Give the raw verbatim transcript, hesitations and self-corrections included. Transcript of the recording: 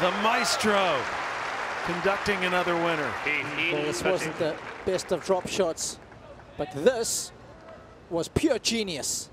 the maestro, conducting another winner. Well, this wasn't the best of drop shots, but this was pure genius.